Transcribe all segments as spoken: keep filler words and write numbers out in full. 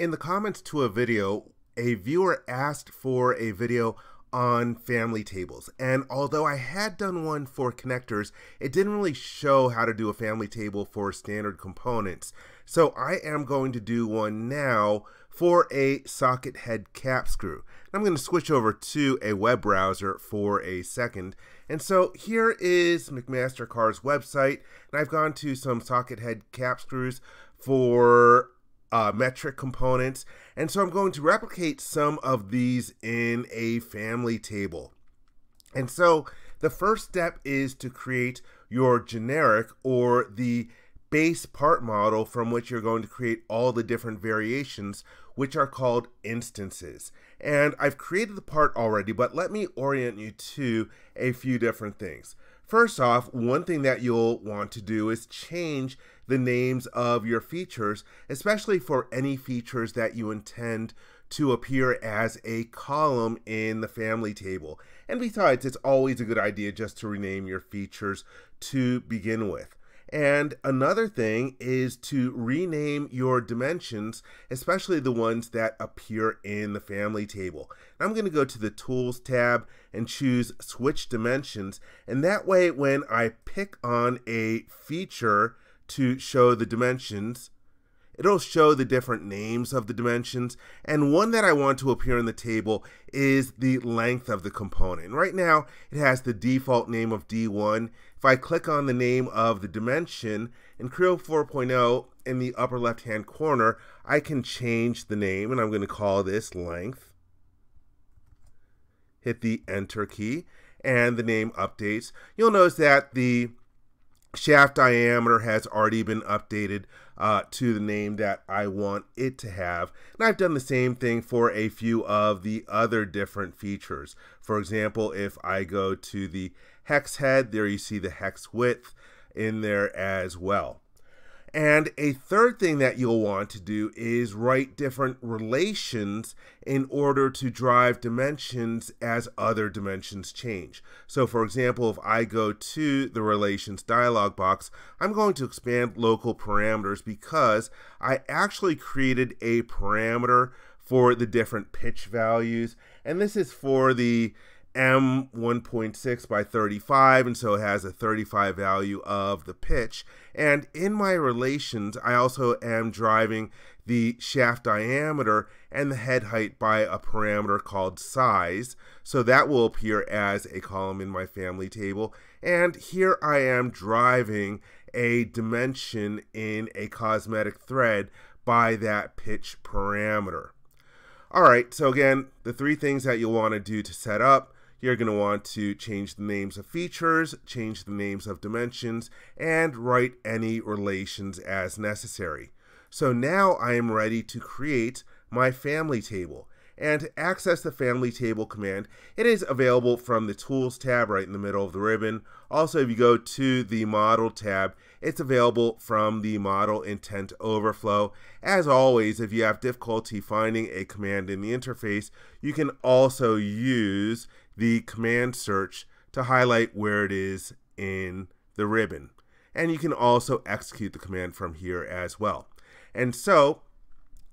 In the comments to a video, a viewer asked for a video on family tables, and although I had done one for connectors, it didn't really show how to do a family table for standard components. So I am going to do one now for a socket head cap screw. I'm going to switch over to a web browser for a second. And so here is McMaster-Carr's website, and I've gone to some socket head cap screws for Uh, metric components, and so I'm going to replicate some of these in a family table. And so the first step is to create your generic, or the base part model, from which you're going to create all the different variations, which are called instances. And I've created the part already, but let me orient you to a few different things. First off, one thing that you'll want to do is change the names of your features, especially for any features that you intend to appear as a column in the family table. And besides, it's always a good idea just to rename your features to begin with. And another thing is to rename your dimensions, especially the ones that appear in the family table. I'm going to go to the Tools tab and choose Switch Dimensions, and that way when I pick on a feature to show the dimensions, it'll show the different names of the dimensions. And one that I want to appear in the table is the length of the component. Right now, it has the default name of D one. If I click on the name of the dimension in Creo four point oh in the upper left-hand corner, I can change the name, and I'm going to call this length. Hit the Enter key, and the name updates. You'll notice that the shaft diameter has already been updated uh, to the name that I want it to have. And I've done the same thing for a few of the other different features. For example, if I go to the hex head, there you see the hex width in there as well. And a third thing that you'll want to do is write different relations in order to drive dimensions as other dimensions change. So for example, if I go to the relations dialog box, I'm going to expand local parameters because I actually created a parameter for the different pitch values. And this is for the M one point six by thirty-five, and so it has a thirty-five value of the pitch. And in my relations, I also am driving the shaft diameter and the head height by a parameter called size, so that will appear as a column in my family table. And here I am driving a dimension in a cosmetic thread by that pitch parameter. All right, so again, the three things that you'll want to do to set up: you're going to want to change the names of features, change the names of dimensions, and write any relations as necessary. So now I am ready to create my family table. And to access the family table command, it is available from the Tools tab right in the middle of the ribbon. Also, if you go to the Model tab, it's available from the Model Intent Overflow. As always, if you have difficulty finding a command in the interface, you can also use the command search to highlight where it is in the ribbon. And you can also execute the command from here as well. And so,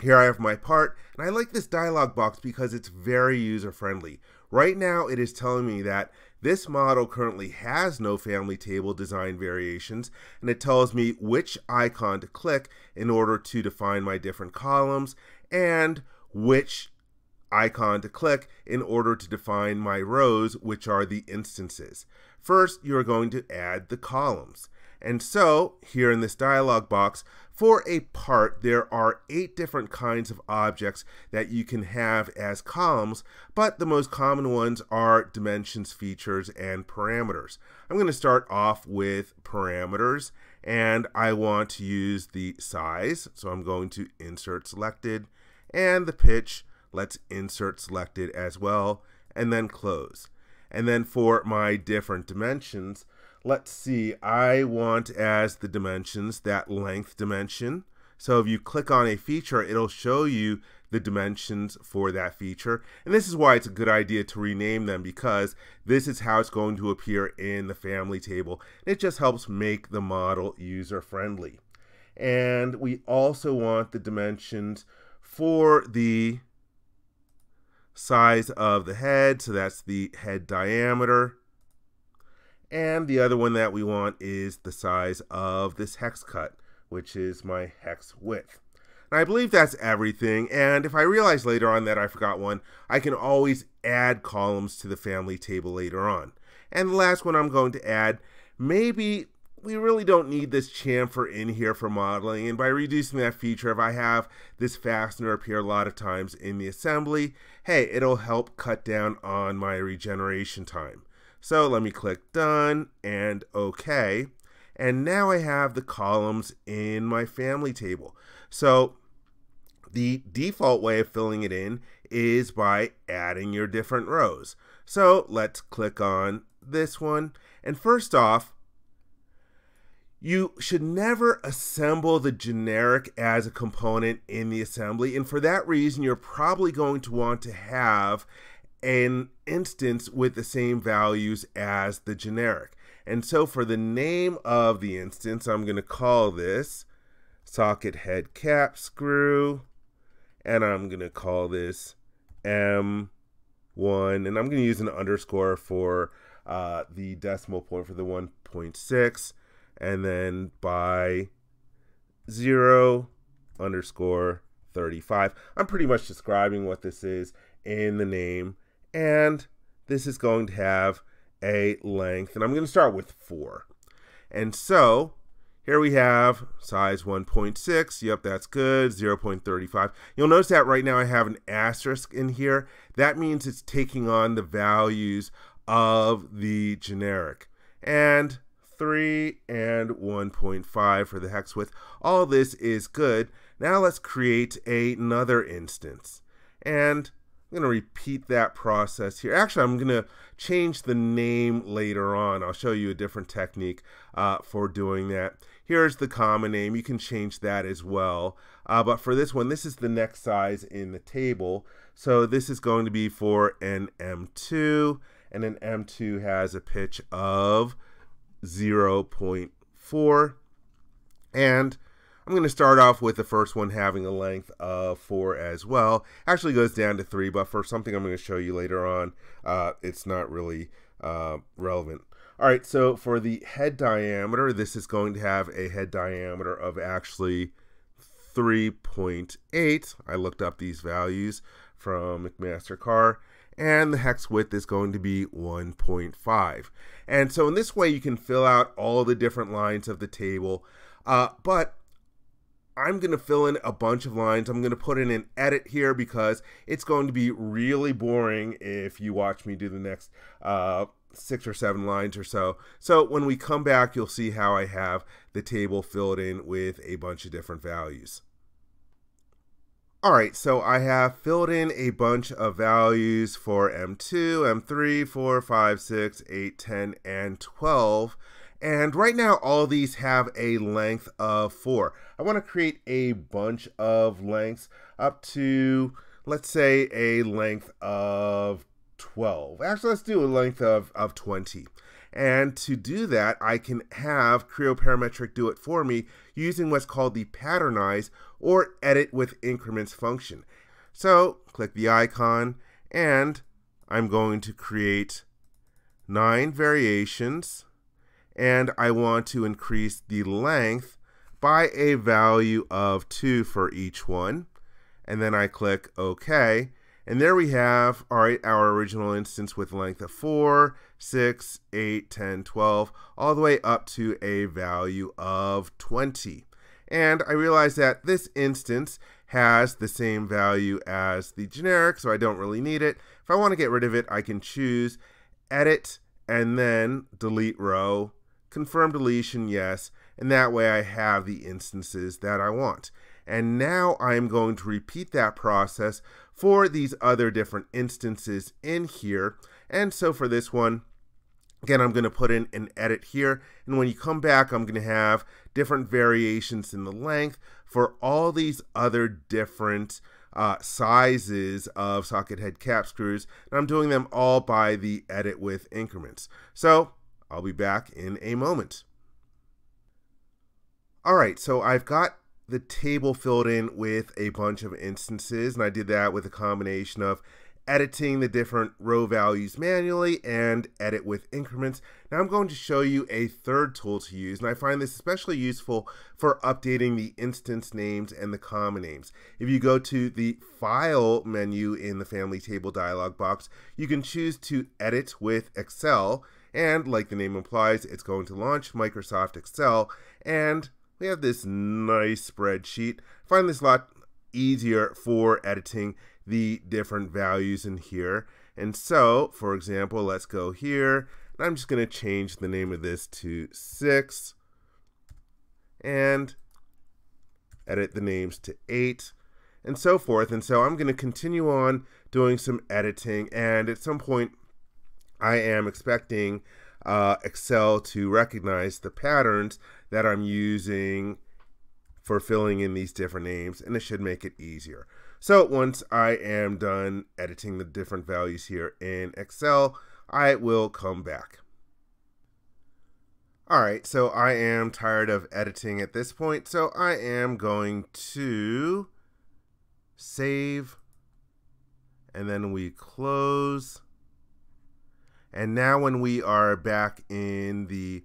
here I have my part, and I like this dialog box because it's very user-friendly. Right now, it is telling me that this model currently has no family table design variations, and it tells me which icon to click in order to define my different columns, and which icon to click in order to define my rows, which are the instances. First, you're going to add the columns. And so, here in this dialog box, for a part, there are eight different kinds of objects that you can have as columns, but the most common ones are dimensions, features, and parameters. I'm going to start off with parameters, and I want to use the size, so I'm going to insert selected, and the pitch, let's insert selected as well, and then close. And then for my different dimensions, let's see, I want as the dimensions that length dimension. So if you click on a feature, it'll show you the dimensions for that feature. And this is why it's a good idea to rename them, because this is how it's going to appear in the family table. It just helps make the model user friendly. And we also want the dimensions for the size of the head. So that's the head diameter. And the other one that we want is the size of this hex cut, which is my hex width. And I believe that's everything. And if I realize later on that I forgot one, I can always add columns to the family table later on. And the last one I'm going to add, maybe we really don't need this chamfer in here for modeling. And by reducing that feature, if I have this fastener appear a lot of times in the assembly, hey, it'll help cut down on my regeneration time. So let me click done and OK. And now I have the columns in my family table. So the default way of filling it in is by adding your different rows. So let's click on this one. And first off, you should never assemble the generic as a component in the assembly. And for that reason, you're probably going to want to have an instance with the same values as the generic. And so for the name of the instance, I'm going to call this socket head cap screw, and I'm going to call this M one, and I'm going to use an underscore for uh, the decimal point for the one point six, and then by zero underscore thirty-five. I'm pretty much describing what this is in the name, and this is going to have a length, and I'm going to start with four. And so here we have size one point six. Yep, that's good. zero point thirty-five. You'll notice that right now I have an asterisk in here. That means it's taking on the values of the generic. And three and one point five for the hex width. All this is good. Now let's create another instance. And I'm going to repeat that process here. Actually, I'm going to change the name later on. I'll show you a different technique uh, for doing that. Here's the common name. You can change that as well. Uh, but for this one, this is the next size in the table. So this is going to be for an M two. And an M two has a pitch of zero point four. And I'm going to start off with the first one having a length of four as well. Actually goes down to three, but for something I'm going to show you later on, uh, it's not really uh, relevant. All right, so for the head diameter, this is going to have a head diameter of actually three point eight. I looked up these values from McMaster-Carr. And the hex width is going to be one point five. And so in this way, you can fill out all the different lines of the table, uh, but I'm going to fill in a bunch of lines. I'm going to put in an edit here because it's going to be really boring if you watch me do the next uh, six or seven lines or so. So when we come back, you'll see how I have the table filled in with a bunch of different values. All right, so I have filled in a bunch of values for M two, M three, four, five, six, eight, ten, and twelve. And right now, all these have a length of four. I want to create a bunch of lengths up to, let's say, a length of twelve. Actually, let's do a length of, of twenty. And to do that, I can have Creo Parametric do it for me using what's called the Patternize or Edit with Increments function. So click the icon, and I'm going to create nine variations. And I want to increase the length by a value of two for each one. And then I click OK. And there we have, all right, our original instance with length of four, six, eight, ten, twelve, all the way up to a value of twenty. And I realize that this instance has the same value as the generic, so I don't really need it. If I want to get rid of it, I can choose Edit and then Delete Row. Confirm deletion, yes, and that way I have the instances that I want. And now I'm going to repeat that process for these other different instances in here. And so for this one, again, I'm going to put in an edit here. And when you come back, I'm going to have different variations in the length for all these other different uh, sizes of socket head cap screws. And I'm doing them all by the edit with increments. So I'll be back in a moment. All right, so I've got the table filled in with a bunch of instances, and I did that with a combination of editing the different row values manually and edit with increments. Now I'm going to show you a third tool to use, and I find this especially useful for updating the instance names and the common names. If you go to the File menu in the Family Table dialog box, you can choose to edit with Excel, and like the name implies, it's going to launch Microsoft Excel, and we have this nice spreadsheet. I find this a lot easier for editing the different values in here. And so, for example, let's go here, and I'm just going to change the name of this to six and edit the names to eight and so forth. And so I'm going to continue on doing some editing, and at some point I am expecting uh, Excel to recognize the patterns that I'm using for filling in these different names, and it should make it easier. So once I am done editing the different values here in Excel, I will come back. Alright, so I am tired of editing at this point, so I am going to save, and then we close. And now when we are back in the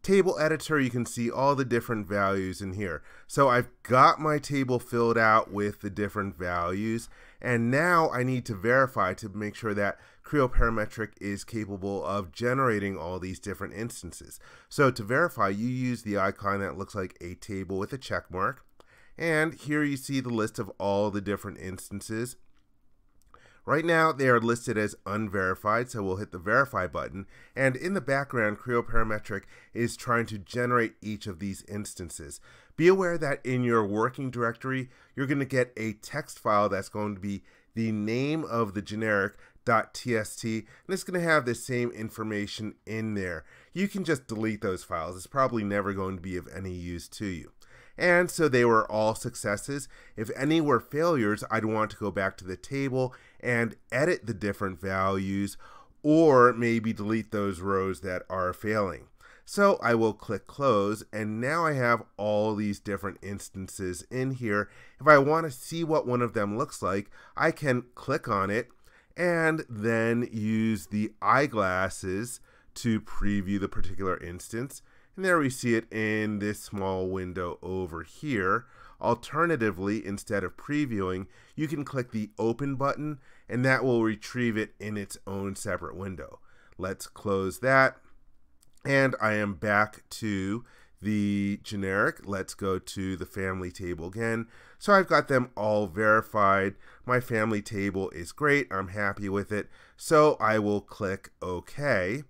table editor, you can see all the different values in here. So I've got my table filled out with the different values, and now I need to verify to make sure that Creo Parametric is capable of generating all these different instances. So to verify, you use the icon that looks like a table with a check mark, and here you see the list of all the different instances. Right now they are listed as unverified, so we'll hit the verify button, and in the background Creo Parametric is trying to generate each of these instances. Be aware that in your working directory you're going to get a text file that's going to be the name of the generic .txt, and it's going to have the same information in there. You can just delete those files. It's probably never going to be of any use to you. And so they were all successes. If any were failures, I'd want to go back to the table and edit the different values, or maybe delete those rows that are failing. So I will click close, and now I have all these different instances in here. If I want to see what one of them looks like, I can click on it and then use the eyeglasses to preview the particular instance. And there we see it in this small window over here. Alternatively, instead of previewing, you can click the open button, and that will retrieve it in its own separate window. Let's close that, and I am back to the generic. Let's go to the family table again. So I've got them all verified. My family table is great. I'm happy with it. So I will click OK,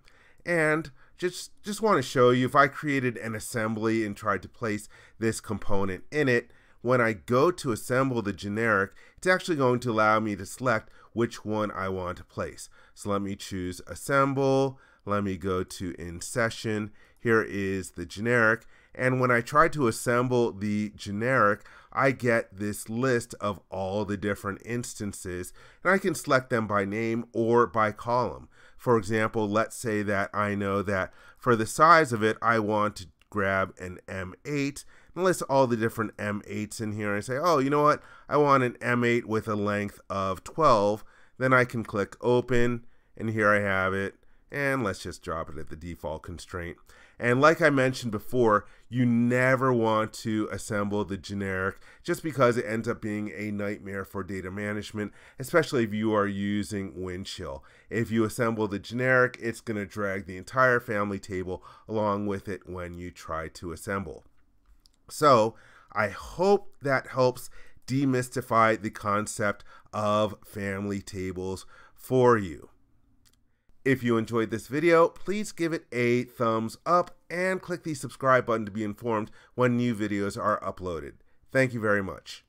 and Just, just want to show you, if I created an assembly and tried to place this component in it, when I go to assemble the generic, it's actually going to allow me to select which one I want to place. So let me choose assemble, let me go to in session, here is the generic, and when I try to assemble the generic, I get this list of all the different instances, and I can select them by name or by column. For example, let's say that I know that for the size of it, I want to grab an M eight and list all the different M eights in here, and say, oh, you know what? I want an M eight with a length of twelve. Then I can click open, and here I have it. And let's just drop it at the default constraint. And like I mentioned before, you never want to assemble the generic just because it ends up being a nightmare for data management, especially if you are using Windchill. If you assemble the generic, it's going to drag the entire family table along with it when you try to assemble. So I hope that helps demystify the concept of family tables for you. If you enjoyed this video, please give it a thumbs up and click the subscribe button to be informed when new videos are uploaded. Thank you very much.